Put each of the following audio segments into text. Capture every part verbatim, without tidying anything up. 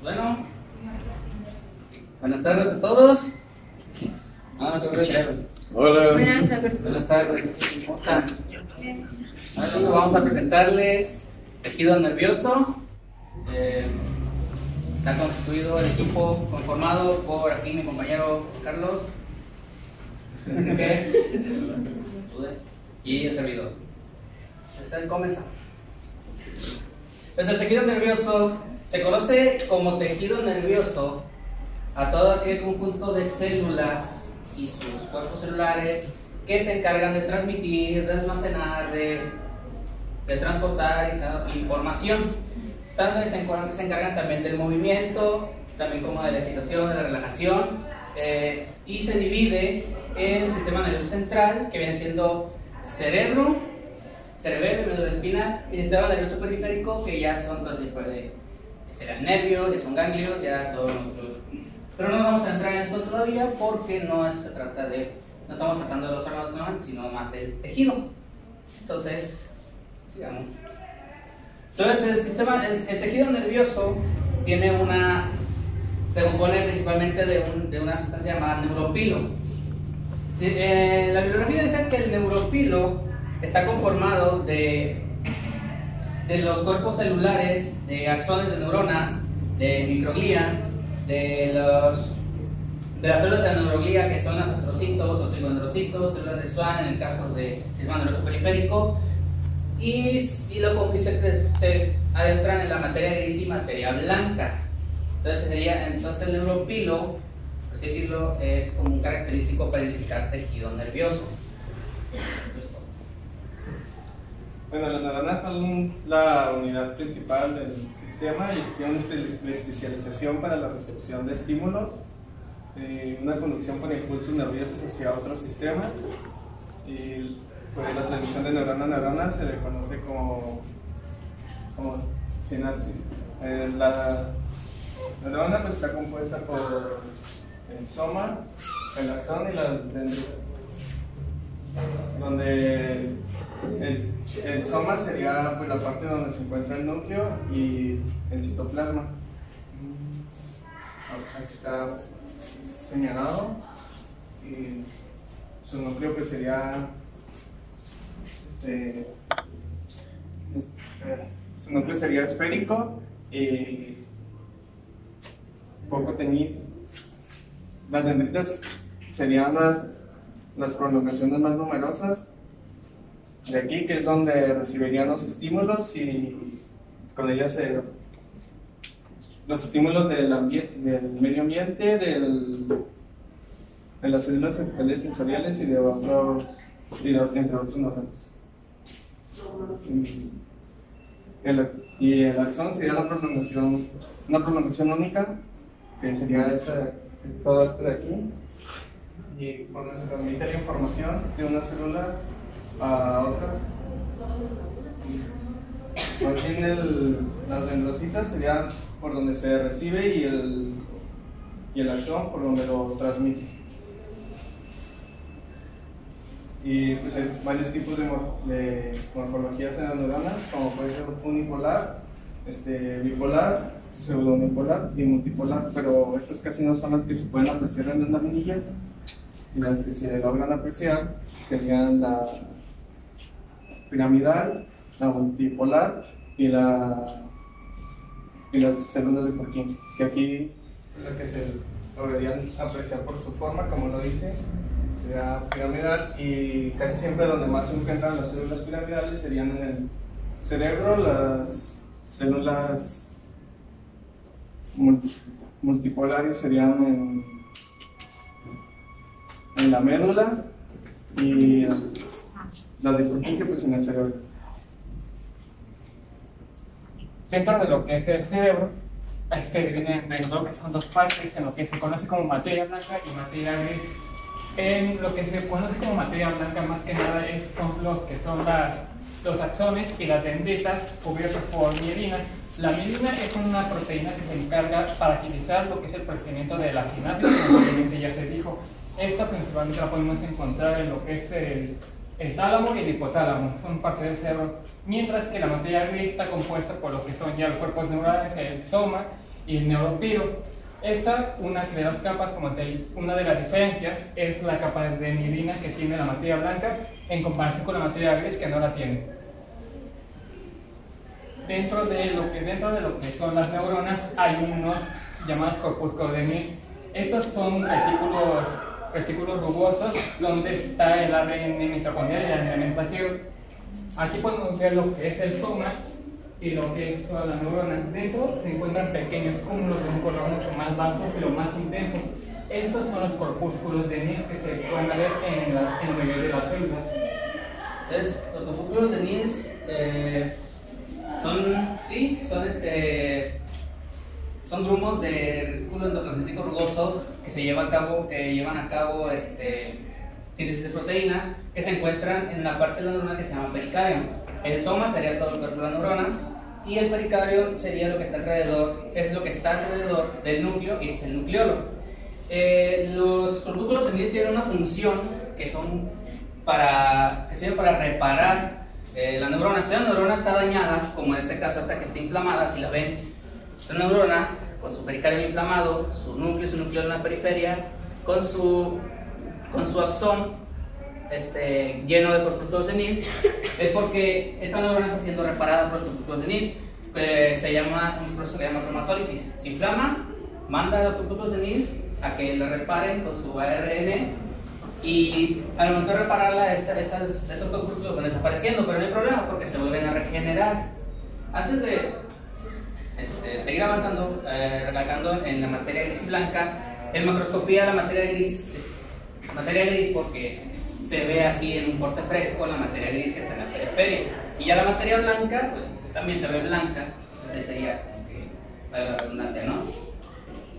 Bueno, buenas tardes a todos. Ah, sí, chévere. Hola. Buenas tardes. Buenas tardes. ¿Cómo están? Ahora vamos a presentarles tejido nervioso. Eh, está constituido el equipo conformado por aquí mi compañero Carlos. Okay. Y el servidor. Entonces, comenzamos. Pues el tejido nervioso se conoce como tejido nervioso a todo aquel conjunto de células y sus cuerpos celulares que se encargan de transmitir, de almacenar, de, de transportar información. Tanto que se encargan, se encargan también del movimiento, también como de la excitación, de la relajación, eh, y se divide en el sistema nervioso central, que viene siendo cerebro, cerebelo, médula espinal, y sistema nervioso periférico, que ya son dos tipos de serán nervios, ya son ganglios, ya son... Pero no vamos a entrar en eso todavía porque no se trata de... No estamos tratando de los órganos, sino más del tejido. Entonces, sigamos. Entonces, el sistema, el, el tejido nervioso tiene una... Se compone principalmente de, un, de una sustancia llamada neuropilo. Sí, eh, la bibliografía dice que el neuropilo está conformado de... de los cuerpos celulares, de axones de neuronas, de microglía, de, los, de las células de la neuroglía que son los astrocitos, los trigondrocitos, células de Schwann en el caso del sistema nervioso periférico, y, y luego se, se adentran en la materia gris y materia blanca. Entonces, sería, entonces el neuropilo, por así decirlo, es como un característico para identificar tejido nervioso. Bueno, las neuronas son la unidad principal del sistema y tienen una especialización para la recepción de estímulos, eh, una conducción por impulsos nerviosos hacia otros sistemas, y pues, la transmisión de neurona a neurona se le conoce como, como sinapsis. Eh, la neurona pues, está compuesta por el soma, el axón y las dendritas, donde El, el soma sería pues, la parte donde se encuentra el núcleo y el citoplasma. Aquí está señalado y su núcleo pues, sería este, este, su núcleo sería esférico y poco teñido. Las dendritas serían las, las prolongaciones más numerosas de aquí, que es donde recibirían los estímulos y con ellas se, los estímulos del, del medio ambiente, del, de las células centrales sensoriales y de otros, entre otros neuronas. Y el axón sería la prolongación, una prolongación única, que sería esta, toda esta de aquí, y cuando se transmite la información de una célula a otra. Aquí en el, las dendrocitas sería por donde se recibe y el, y el axón por donde lo transmite. Y pues hay varios tipos de, de morfologías en las neuronas, como puede ser unipolar, este, bipolar, pseudonipolar y multipolar, pero estas casi no son las que se pueden apreciar en las laminillas, y las que se logran apreciar serían la piramidal, la multipolar y, la, y las células de Purkinje, que aquí la que se lograrían apreciar por su forma, como lo dice, sería piramidal, y casi siempre donde más se encuentran las células piramidales serían en el cerebro, las células multi, multipolares serían en, en la médula y la de Purkinje pues en el cerebro. Dentro de lo que es el cerebro, este viene alrededor que son dos partes, en lo que se conoce como materia blanca y materia gris. En lo que se conoce como materia blanca más que nada es, son los que son las, los axones y las dendritas cubiertos por mielina. La mielina es una proteína que se encarga para agilizar lo que es el procedimiento de la sinapsis, como obviamente ya se dijo. Esta principalmente la podemos encontrar en lo que es el, el tálamo y el hipotálamo, son parte del cerebro. Mientras que la materia gris está compuesta por lo que son ya los cuerpos neurales, el soma y el neuropiro. Esta, una de las capas, como te dije, una de las diferencias es la capa de mielina que tiene la materia blanca en comparación con la materia gris que no la tiene. Dentro de lo que, dentro de lo que son las neuronas hay unos llamados corpúsculos de Nissl. Estos son retículos, retículos rugosos donde está el A R N mitocondrial y el A R N mensajero. Aquí podemos ver lo que es el soma y lo que es toda la neurona. Dentro se encuentran pequeños cúmulos de un color mucho más vasto pero más intenso. Estos son los corpúsculos de Nissl que se pueden ver en, la, en el medio de las células. Entonces, los corpúsculos de Nissl eh, son, sí, son, este, son grumos de retículo endoplasmático rugoso que se llevan a cabo, que llevan a cabo este, síntesis de proteínas que se encuentran en la parte de la neurona que se llama pericardio. El soma sería todo el cuerpo de la neurona y el pericardio sería lo que está alrededor, es lo que está alrededor del núcleo y es el nucleolo. Eh, los corpúsculos de Nissl tienen una función que son para, que sirve para reparar eh, la neurona. Si la neurona está dañada, como en este caso hasta que esté inflamada, si la ven, es una neurona con su pericardio inflamado, su núcleo y su nucleolo en la periferia, con su, con su axón Este, lleno de corpúsculos de Nissl, es porque esa neurona está siendo reparada por los corpúsculos de Nissl, que se llama un proceso que se llama cromatólisis. Se inflama, manda a los corpúsculos de Nissl a que la reparen con su A R N y al momento de repararla, esta, esas, esos corpúsculos van desapareciendo, pero no hay problema porque se vuelven a regenerar. Antes de este, seguir avanzando, eh, recalcando en la materia gris y blanca, en macroscopía la materia gris es materia gris porque se ve así en un corte fresco la materia gris que está en la periferia, y ya la materia blanca pues también se ve blanca, entonces sería para la redundancia, ¿no?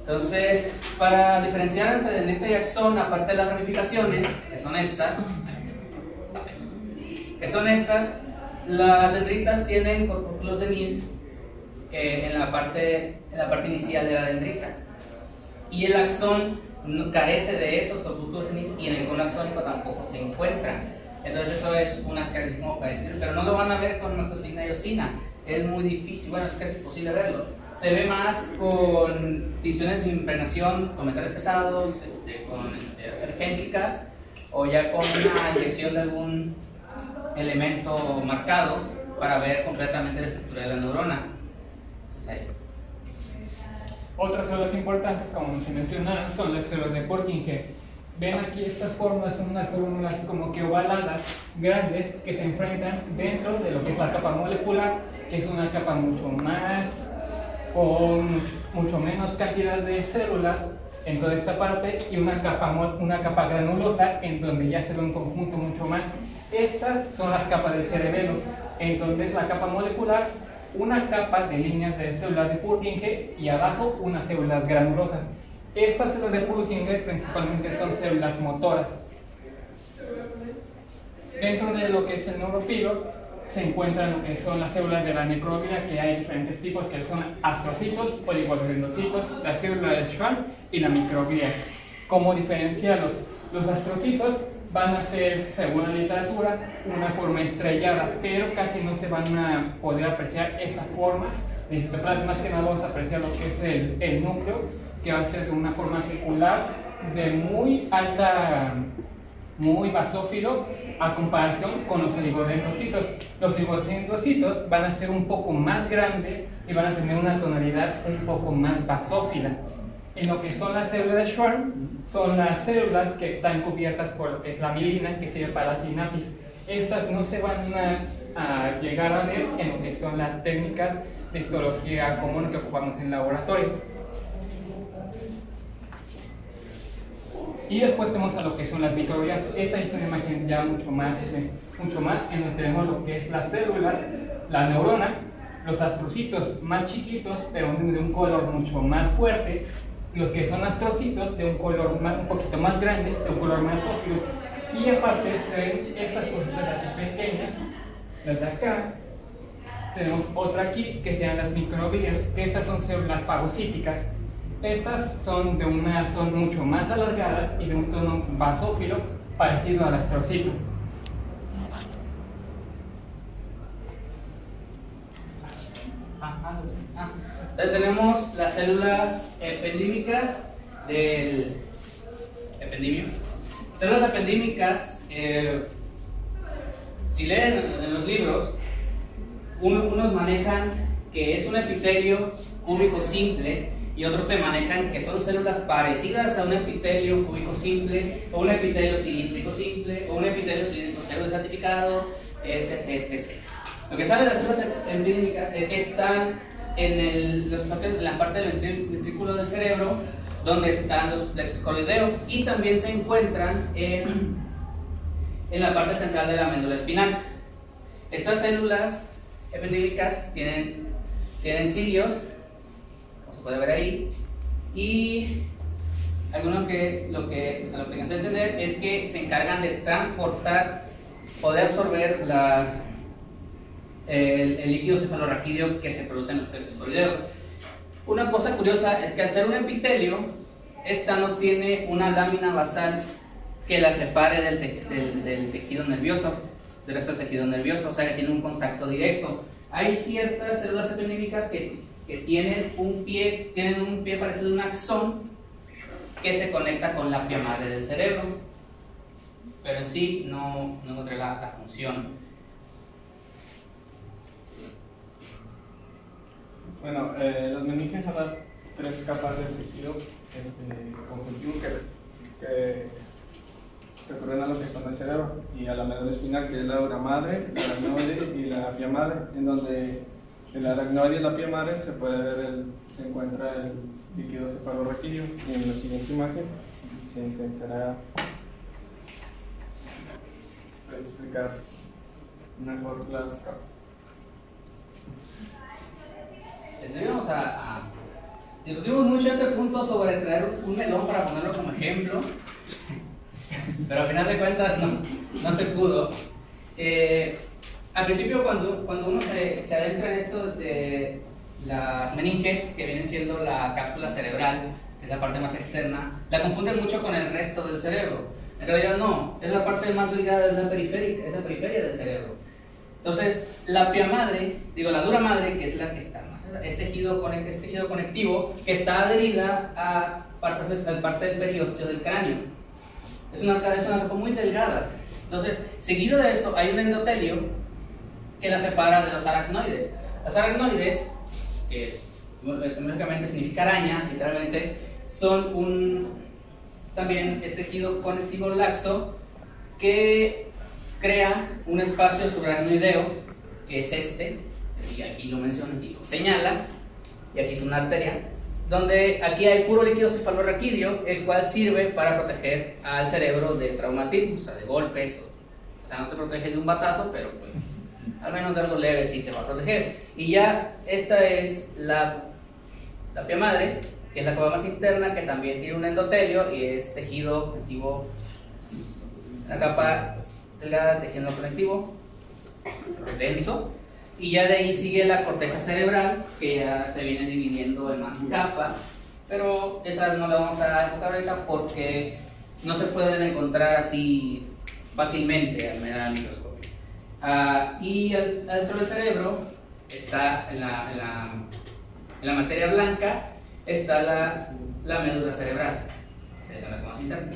Entonces, para diferenciar entre deneta y axón, aparte de las ramificaciones, que son estas, que son estas, las dendritas tienen corpúsculos de Nissl eh, en la parte en la parte inicial de la dendrita, y el axón no, carece de esos corpúsculos de Nissl y en el cono axónico tampoco se encuentran. Entonces eso es una característica parecida, pero no lo van a ver con macrocina y eosina, es muy difícil, bueno, es casi imposible verlo. Se ve más con tinciones de impregnación, con metales pesados, este, con argénticas, o ya con una inyección de algún elemento marcado para ver completamente la estructura de la neurona. Pues otras células importantes, como se mencionaron, son las células de Purkinje. Ven aquí estas formas, son unas células como que ovaladas, grandes, que se enfrentan dentro de lo que es la capa molecular, que es una capa mucho más o mucho, mucho menos cantidad de células en toda esta parte, y una capa, una capa granulosa en donde ya se ve un conjunto mucho más. Estas son las capas del cerebelo, en donde es la capa molecular, una capa de líneas de células de Purkinje y abajo unas células granulosas. Estas células de Purkinje principalmente son células motoras. Dentro de lo que es el neuropilo se encuentran lo que son las células de la necrófila, que hay diferentes tipos, que son astrocitos, poligodrinocitos, la célula de Schwann y la microglia. ¿Cómo diferenciarlos? Los astrocitos van a ser, según la literatura, una forma estrellada, pero casi no se van a poder apreciar esa forma de citoplasma. Más que nada vamos a apreciar lo que es el, el núcleo, que va a ser de una forma circular, de muy alta, muy basófilo, a comparación con los oligodendrocitos. Los oligodendrocitos van a ser un poco más grandes y van a tener una tonalidad un poco más basófila. En lo que son las células de Schwann, son las células que están cubiertas por lo que es la mielina, que sirve para la sinapsis. Estas no se van a, a llegar a ver en lo que son las técnicas de histología común que ocupamos en el laboratorio. Y después tenemos a lo que son las microglias. Esta es una imagen ya mucho más, mucho más en donde tenemos lo que es las células, la neurona, los astrocitos más chiquitos, pero de un color mucho más fuerte, los que son astrocitos de un color más, un poquito más grande, de un color más óptico, y aparte se ven estas cositas aquí pequeñas, las de acá. Tenemos otra aquí que se llaman las microglias, que estas son células fagocíticas. Estas son de una, son mucho más alargadas y de un tono basófilo parecido al astrocito. Ah, ah. Ah, entonces tenemos las células ependímicas del ependimio. Células ependímicas, eh, si lees en, en los libros, uno, unos manejan que es un epitelio cúbico simple y otros te manejan que son células parecidas a un epitelio cúbico simple o un epitelio cilíndrico simple o un epitelio cilíndrico cero desertificado, etcétera, etcétera. Lo que saben las células ependímicas es que están en, el, los, en la parte del ventrículo del cerebro, donde están los plexos coroideos, y también se encuentran en, en la parte central de la médula espinal. Estas células ependímicas tienen, tienen cilios, como se puede ver ahí, y algunos que lo que tengas que entender es que se encargan de transportar o de absorber las, el, el líquido cefalorraquídeo que se produce en los plexos coroideos. Una cosa curiosa es que al ser un epitelio, esta no tiene una lámina basal que la separe del, te del, del tejido nervioso, del resto del tejido nervioso, o sea que tiene un contacto directo. Hay ciertas células ependímicas que, que tienen, un pie, tienen un pie parecido a un axón que se conecta con la pia madre del cerebro, pero en sí no, no encontré la, la función. Bueno, eh, los meninges son las tres capas del tejido este, conjuntivo que, que recorren a lo que son el cerebro y a la médula espinal, que es la aura madre, el aracnoide y la pia madre, en donde el aracnoide y la pia madre se puede ver, el, se encuentra el líquido cefalorraquídeo, y en la siguiente imagen se intentará explicar mejor las capas. Estuvimos a, a, discutimos mucho este punto sobre traer un melón para ponerlo como ejemplo, pero al final de cuentas no, no se pudo. Eh, al principio cuando, cuando uno se, se adentra en esto de las meninges, que vienen siendo la cápsula cerebral, que es la parte más externa, la confunden mucho con el resto del cerebro. En realidad no, es la parte más delgada, es la periférica, es la periferia del cerebro. Entonces, la pia madre, digo la dura madre, que es la que está más, es tejido, es tejido conectivo que está adherida a parte, a parte del periósteo del cráneo. Es una, es una capa muy delgada. Entonces, seguido de eso, hay un endotelio que la separa de los aracnoides. Los aracnoides, que etimológicamente significa araña, literalmente, son un también el tejido conectivo laxo que crea un espacio subaracnoideo, que es este, y aquí lo menciona y lo señala, y aquí es una arteria, donde aquí hay puro líquido cefalorraquídeo, el cual sirve para proteger al cerebro de traumatismos, o sea, de golpes, o, o sea, no te protege de un batazo, pero pues, al menos de algo leve sí te va a proteger. Y ya esta es la, la pia madre, que es la capa más interna, que también tiene un endotelio y es tejido conectivo, la capa delgada, tejido conectivo, denso. Y ya de ahí sigue la corteza cerebral, que ya se viene dividiendo en más capas, pero esas no las vamos a enfocar ahorita porque no se pueden encontrar así fácilmente al mirar al microscopio. Ah, y al, dentro del cerebro está en la, en la, en la materia blanca está la, la médula cerebral, que es la más interna.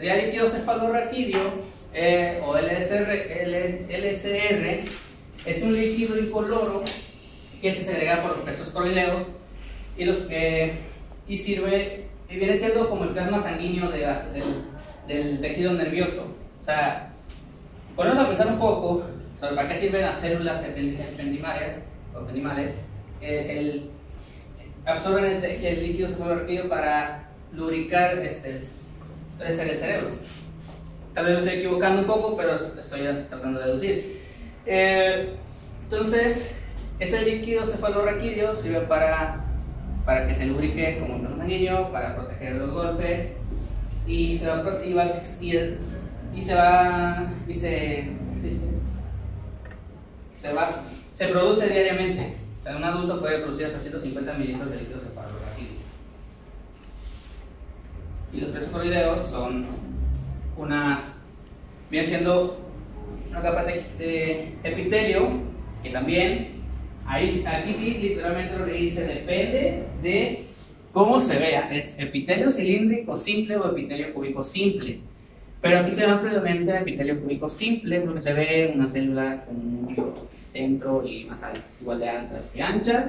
Ya el líquido cefalorraquídeo eh, o L C R, L C R es un líquido incoloro que se segrega por los plexos coroideos y, los, eh, y sirve y viene siendo como el plasma sanguíneo de las, del, del tejido nervioso. O sea, ponemos a pensar un poco sobre para qué sirven las células ependimales. Eh, el, absorben el, el líquido cefalorraquídeo para lubricar este, el cerebro. Tal vez me estoy equivocando un poco, pero estoy tratando de deducir. Eh, entonces, ese líquido cefalorraquídeo sirve para, para que se lubrique como un sanguíneo, para proteger los golpes y se va y, va, y, y se va y se, se va se produce diariamente. O sea, un adulto puede producir hasta ciento cincuenta mililitros de líquido cefalorraquídeo. Y los plexos coroideos son unas, vienen siendo una capa de epitelio que también Ahí, aquí sí, literalmente lo que dice depende de cómo se vea. Es epitelio cilíndrico simple o epitelio cúbico simple. Pero aquí se va predominante el epitelio cúbico simple, porque se ve unas células en un centro y más alto, igual de altas y anchas,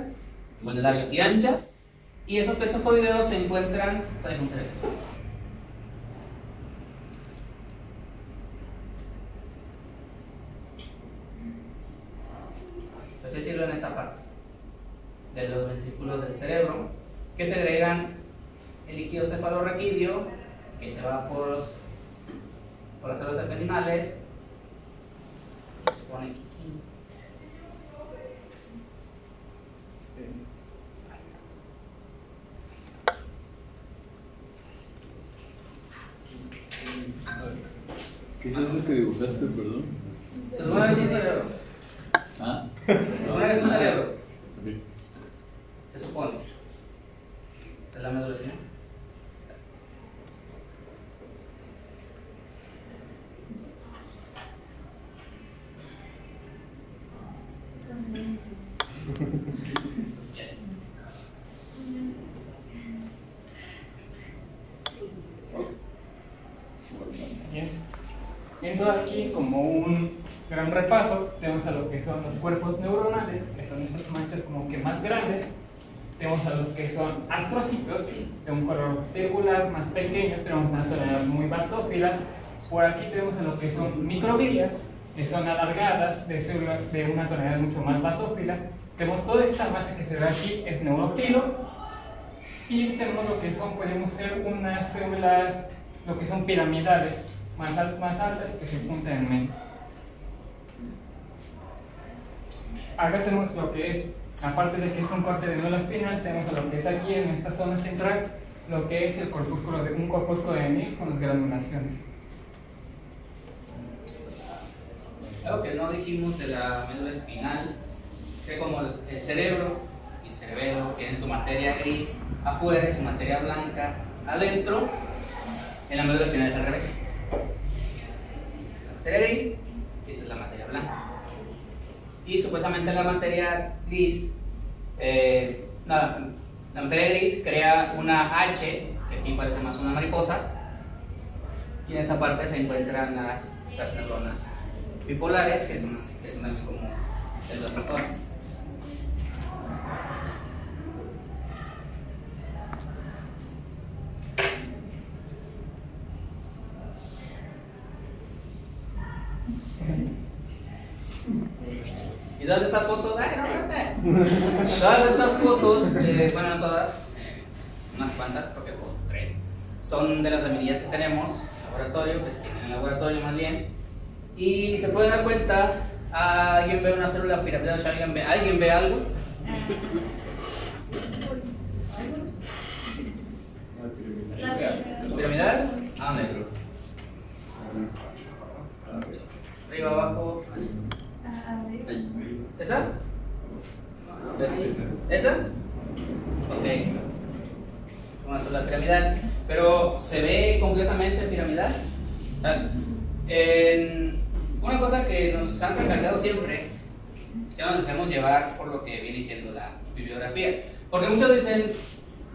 igual de largas y anchas. Y esos pesos coideos se encuentran, tal como se ve. Entonces sirve en esta parte de los ventrículos del cerebro, que segregan el líquido cefalorraquídeo, que se va por, los, por las células abdominales, que se pone aquí. ¿Qué es eso que dibujaste, perdón? Se supone que es un cerebro. ¿Ah? Se supone que es un cerebro. Okay. Se supone. ¿Es la médula espinal? Aquí, como un gran repaso, tenemos a lo que son los cuerpos neuronales, que son estas manchas como que más grandes. Tenemos a los que son astrocitos, de un color circular, más pequeños. Tenemos a células muy basófilas. Por aquí tenemos a lo que son microglias, que son alargadas, de células de una tonalidad mucho más basófila. Tenemos toda esta masa que se ve aquí, es neuropilo. Y tenemos lo que son, podemos ser unas células, lo que son piramidales, más altas, más altas que se juntan en medio. Acá tenemos lo que es, aparte de que es un corte de médula espinal, tenemos lo que es aquí en esta zona central, lo que es el corpúsculo de un corpúsculo de Nissl con las granulaciones. Algo que no dijimos de la médula espinal, que como el cerebro y cerebelo tienen su materia gris afuera y su materia blanca adentro, en la médula espinal es al revés. Gris, que esa es la materia blanca, y supuestamente la materia gris eh, no, la materia gris crea una H que aquí parece más una mariposa, y en esa parte se encuentran las, estas neuronas bipolares que son, que son también como células motoras. Y todas estas fotos, ¡ay, no, no, no! Todas estas fotos, eh, bueno, todas, eh, unas cuantas, porque pues, tres, son de las laminillas que tenemos en el laboratorio, pues tienen en el laboratorio más bien. Y se pueden dar cuenta, ¿alguien ve una célula piramidal? ¿Alguien ve, ¿alguien ve algo? ¿Piramidal? ¿A dónde? Arriba, abajo. ¿Esta? ¿Esta? Ok. Una sola piramidal. Pero se ve completamente piramidal. O sea, en una cosa que nos han recalcado siempre, que nos dejemos llevar por lo que viene diciendo la bibliografía. Porque muchos dicen,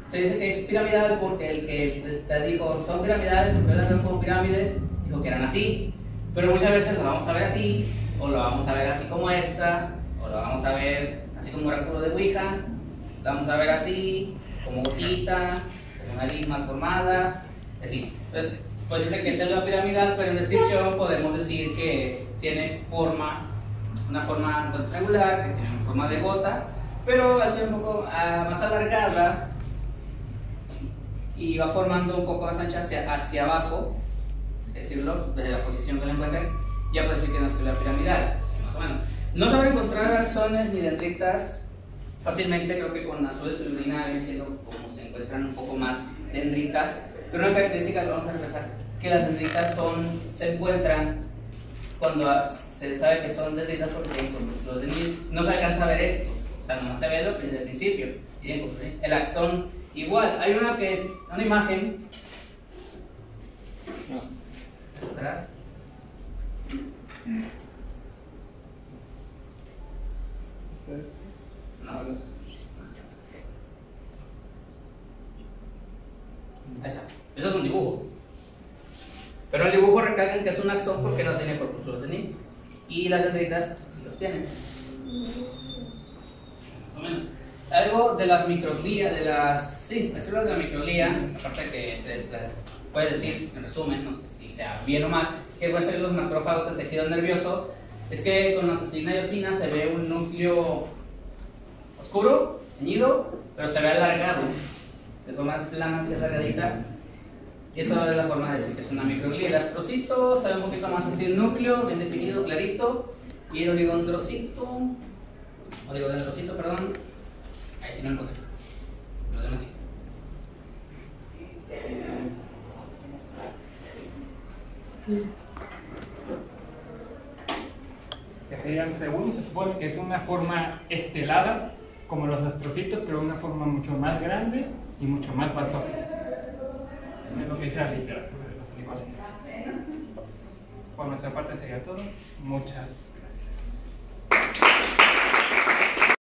se dice que es piramidal porque el que te dijo son piramidales, porque eran como pirámides, dijo que eran así. Pero muchas veces lo vamos a ver así, o lo vamos a ver así como esta, o lo vamos a ver así como un oráculo de Ouija, lo vamos a ver así, como gotita, como nariz mal formada, así. Entonces, pues dice que es célula piramidal, pero en descripción podemos decir que tiene forma, una forma rectangular, que tiene una forma de gota, pero al ser un poco uh, más alargada y va formando un poco más ancha hacia, hacia abajo, es decir, los, desde la posición que lo encuentren, ya puede decir que no es la piramidal, más o menos. No se van a encontrar axones ni dendritas fácilmente, creo que con azul de tulina viene siendo como se encuentran un poco más dendritas, pero una característica que vamos a repasar, que las dendritas son, se encuentran cuando se sabe que son dendritas porque tienen corpúsculos de Nissl. No se alcanza a ver esto, o sea, nomás se ve lo que desde el principio, el axón igual. Hay una, que, una imagen, ¿verdad? Ahí está. Eso es un dibujo. Pero el dibujo recargan que es un axón porque no tiene corpúsculos de Nissl. Y las dendritas sí los tienen. Algo de las microglías, de las. Sí, las células de la microglía, aparte que entonces, las puedes decir, en resumen, no sé si sea bien o mal, que pueden ser los macrófagos del tejido nervioso. Es que con la angiotensina y eosina se ve un núcleo oscuro, teñido, pero se ve alargado. De forma plana, así alargadita. Y eso es la forma de decir que es una microglía. El astrocito, se ve un poquito más así el núcleo, bien definido, clarito. Y el oligodendrocito, oligodendrocito, perdón. Ahí sí no encontré. Lo demás sí. Según se supone que es una forma estelada, como los astrocitos, pero una forma mucho más grande y mucho más basófila. Es lo que dice la literatura de los animales. Por nuestra parte sería todo. Muchas gracias.